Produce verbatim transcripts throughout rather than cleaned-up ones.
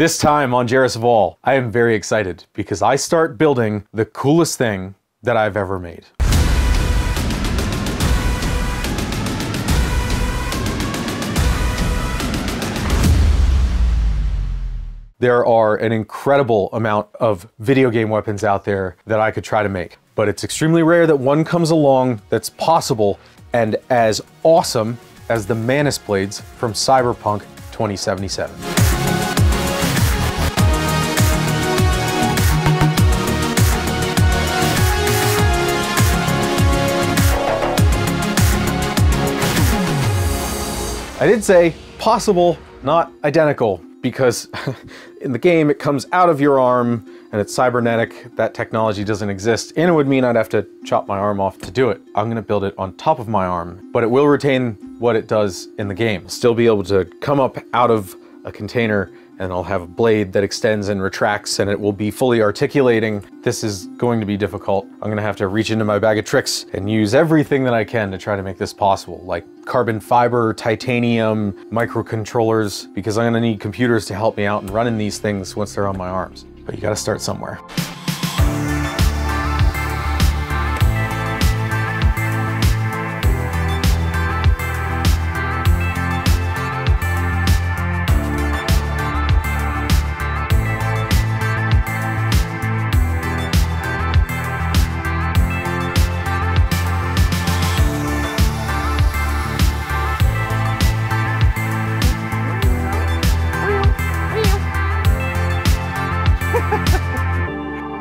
This time on Jairus of All, I am very excited because I start building the coolest thing that I've ever made. There are an incredible amount of video game weapons out there that I could try to make, but it's extremely rare that one comes along that's possible and as awesome as the Mantis Blades from Cyberpunk twenty seventy-seven. I did say possible, not identical, because in the game it comes out of your arm and it's cybernetic. That technology doesn't exist, and it would mean I'd have to chop my arm off to do it. I'm gonna build it on top of my arm, but it will retain what it does in the game. Still be able to come up out of a container, and I'll have a blade that extends and retracts, and it will be fully articulating. This is going to be difficult. I'm gonna have to reach into my bag of tricks and use everything that I can to try to make this possible, like carbon fiber, titanium, microcontrollers, because I'm gonna need computers to help me out and running these things once they're on my arms. But you gotta start somewhere.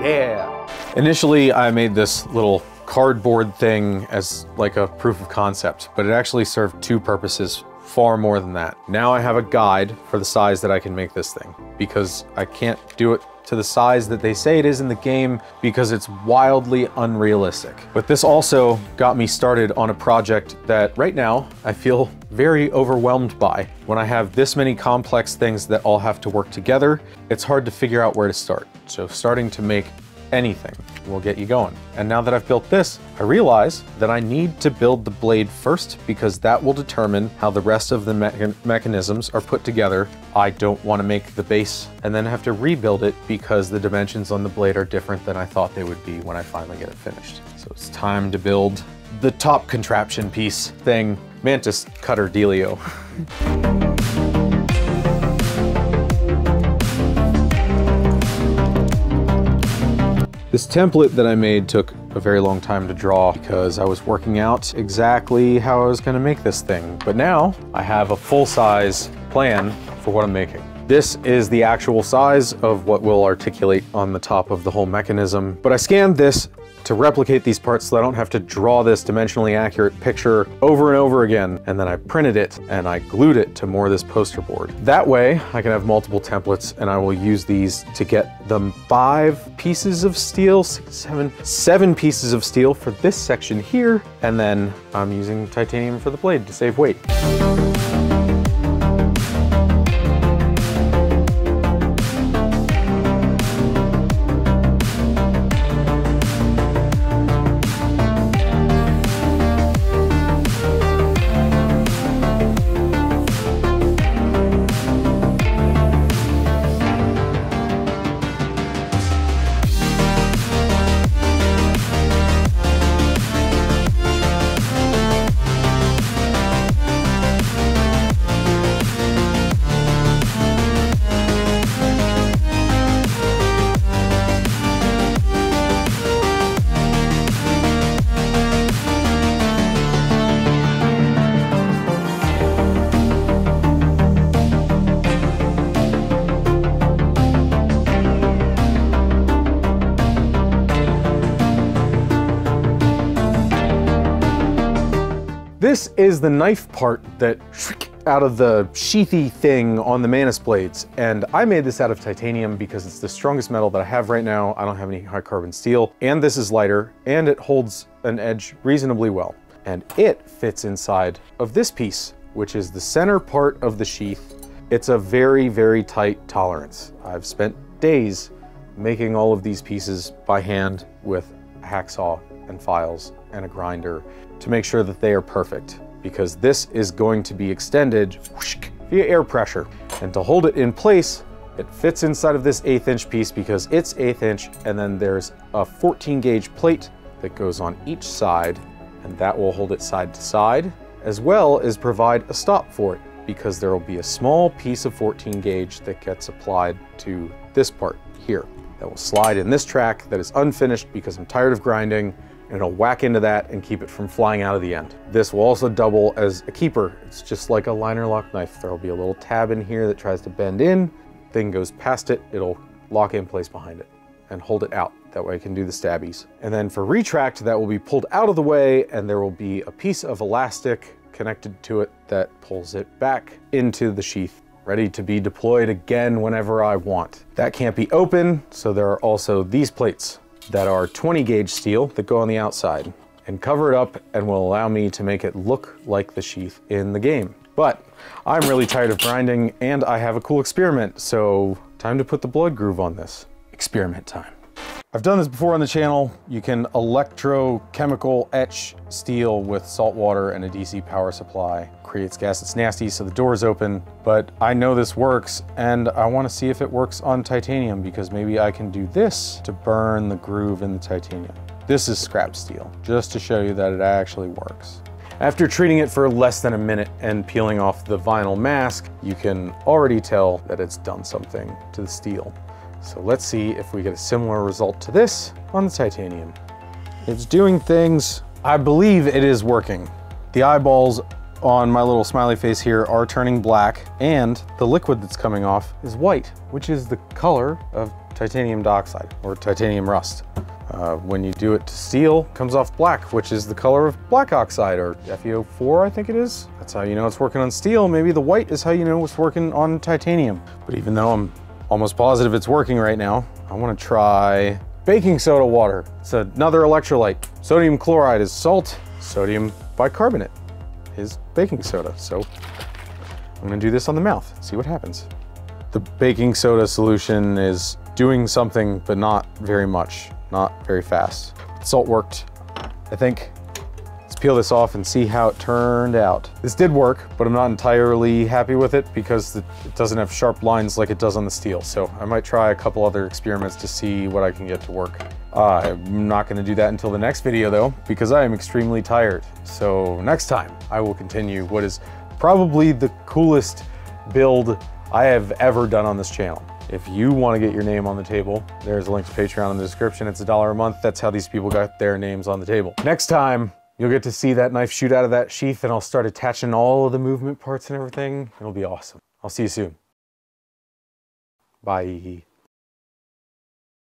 Yeah. Initially, I made this little cardboard thing as like a proof of concept, but it actually served two purposes, far more than that. Now I have a guide for the size that I can make this thing, because I can't do it to the size that they say it is in the game because it's wildly unrealistic. But this also got me started on a project that right now I feel very overwhelmed by. When I have this many complex things that all have to work together, it's hard to figure out where to start. So starting to make anything will get you going. And now that I've built this, I realize that I need to build the blade first, because that will determine how the rest of the me- mechanisms are put together. I don't want to make the base and then have to rebuild it because the dimensions on the blade are different than I thought they would be when I finally get it finished. So it's time to build the top contraption piece thing, Mantis Cutter Dealio. This template that I made took a very long time to draw because I was working out exactly how I was going to make this thing. But now I have a full-size plan for what I'm making. This is the actual size of what will articulate on the top of the whole mechanism. But I scanned this to replicate these parts so I don't have to draw this dimensionally accurate picture over and over again. And then I printed it and I glued it to more of this poster board. That way I can have multiple templates, and I will use these to get the five pieces of steel, six, seven, seven pieces of steel for this section here. And then I'm using titanium for the blade to save weight. This is the knife part that shriek out of the sheathy thing on the Mantis Blades. And I made this out of titanium because it's the strongest metal that I have right now. I don't have any high carbon steel, and this is lighter, and it holds an edge reasonably well. And it fits inside of this piece, which is the center part of the sheath. It's a very, very tight tolerance. I've spent days making all of these pieces by hand with a hacksaw and files and a grinder to make sure that they are perfect, because this is going to be extended whoosh, via air pressure. And to hold it in place, It fits inside of this eighth inch piece because it's eighth inch, and then there's a fourteen gauge plate that goes on each side, and that will hold it side to side, as well as provide a stop for it, because there will be a small piece of fourteen gauge that gets applied to this part here. That will slide in this track that is unfinished because I'm tired of grinding, and it'll whack into that and keep it from flying out of the end. This will also double as a keeper. It's just like a liner lock knife. There'll be a little tab in here that tries to bend in, thing goes past it, it'll lock in place behind it and hold it out. That way I can do the stabbies. And then for retract, that will be pulled out of the way, and there will be a piece of elastic connected to it that pulls it back into the sheath, ready to be deployed again whenever I want. That can't be open, so there are also these plates that are twenty gauge steel that go on the outside and cover it up and will allow me to make it look like the sheath in the game. But I'm really tired of grinding, and I have a cool experiment, so time to put the blood groove on this. Experiment time. I've done this before on the channel. You can electrochemical etch steel with salt water and a D C power supply. Creates gas that's nasty, so the door's open. But I know this works, and I want to see if it works on titanium, because maybe I can do this to burn the groove in the titanium. This is scrap steel, just to show you that it actually works. After treating it for less than a minute and peeling off the vinyl mask, you can already tell that it's done something to the steel. So let's see if we get a similar result to this on the titanium. It's doing things. I believe it is working. The eyeballs on my little smiley face here are turning black, and the liquid that's coming off is white, which is the color of titanium dioxide or titanium rust. Uh, when you do it to steel, it comes off black, which is the color of black oxide, or F E O four, I think it is. That's how you know it's working on steel. Maybe the white is how you know it's working on titanium. But even though I'm almost positive it's working right now, I want to try baking soda water. It's another electrolyte. Sodium chloride is salt. Sodium bicarbonate is baking soda. So I'm going to do this on the mouth and see what happens. The baking soda solution is doing something, but not very much, not very fast. Salt worked, I think. Let's peel this off and see how it turned out. This did work, but I'm not entirely happy with it because it doesn't have sharp lines like it does on the steel. So I might try a couple other experiments to see what I can get to work. Uh, I'm not gonna do that until the next video though, because I am extremely tired. So next time I will continue what is probably the coolest build I have ever done on this channel. If you want to get your name on the table, there's a link to Patreon in the description. It's a dollar a month. That's how these people got their names on the table. Next time, you'll get to see that knife shoot out of that sheath, and I'll start attaching all of the movement parts and everything. It'll be awesome. I'll see you soon. Bye.